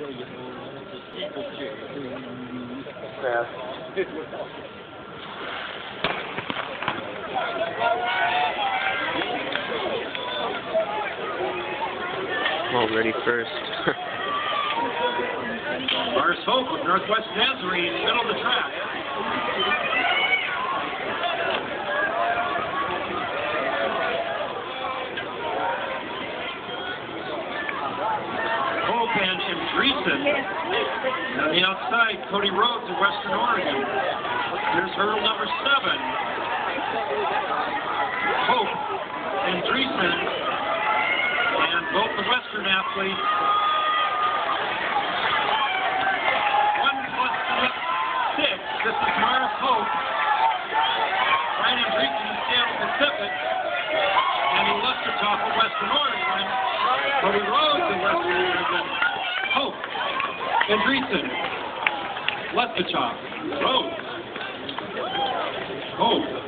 Well, ready first. Maurus Hope of Northwest Nazarene, middle of the track. Andreessen. On the outside, Cody Rhodes of Western Oregon. Here's hurdle number 7. Hope, Andreessen, and both the Western athletes. 1 plus 6. This is Maurus Hope. Ryan Andreessen of Pacific, and he left the top of Western Oregon. Cody Rhodes of Western Oregon. Hope, Andreessen, Leftichop, Rhodes, Hope.